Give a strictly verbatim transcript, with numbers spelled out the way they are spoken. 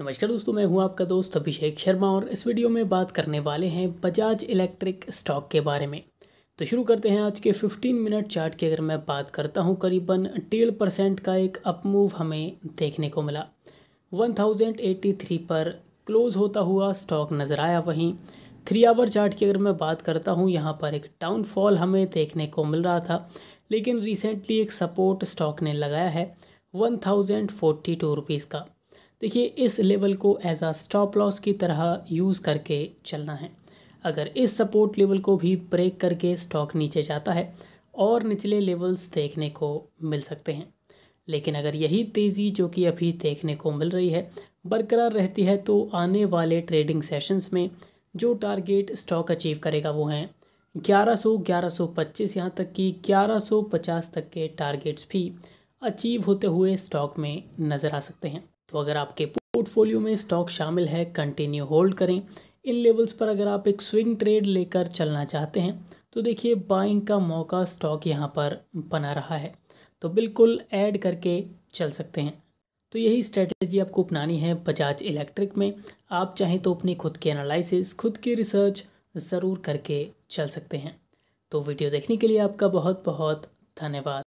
नमस्कार दोस्तों, मैं हूं आपका दोस्त अभिषेक शर्मा और इस वीडियो में बात करने वाले हैं बजाज इलेक्ट्रिक स्टॉक के बारे में। तो शुरू करते हैं आज के पंद्रह मिनट चार्ट की। अगर मैं बात करता हूं, करीबन डेढ़ परसेंट का एक अपमूव हमें देखने को मिला। एक हज़ार तिरासी पर क्लोज होता हुआ स्टॉक नज़र आया। वहीं थ्री आवर चार्ट की अगर मैं बात करता हूँ, यहाँ पर एक डाउनफॉल हमें देखने को मिल रहा था, लेकिन रिसेंटली एक सपोर्ट स्टॉक ने लगाया है one thousand forty two rupees का। देखिए, इस लेवल को एज आ स्टॉप लॉस की तरह यूज़ करके चलना है। अगर इस सपोर्ट लेवल को भी ब्रेक करके स्टॉक नीचे जाता है और निचले लेवल्स देखने को मिल सकते हैं, लेकिन अगर यही तेज़ी जो कि अभी देखने को मिल रही है बरकरार रहती है, तो आने वाले ट्रेडिंग सेशंस में जो टारगेट स्टॉक अचीव करेगा वो हैं ग्यारह सौ, ग्यारह सौ पच्चीस, यहाँ तक कि ग्यारह सौ पचास तक के टारगेट्स भी अचीव होते हुए स्टॉक में नज़र आ सकते हैं। तो अगर आपके पोर्टफोलियो में स्टॉक शामिल है, कंटिन्यू होल्ड करें। इन लेवल्स पर अगर आप एक स्विंग ट्रेड लेकर चलना चाहते हैं, तो देखिए बाइंग का मौका स्टॉक यहाँ पर बना रहा है, तो बिल्कुल ऐड करके चल सकते हैं। तो यही स्ट्रेटजी आपको अपनानी है बजाज इलेक्ट्रिक में। आप चाहें तो अपनी खुद के एनालिसिस, खुद की रिसर्च ज़रूर करके चल सकते हैं। तो वीडियो देखने के लिए आपका बहुत बहुत धन्यवाद।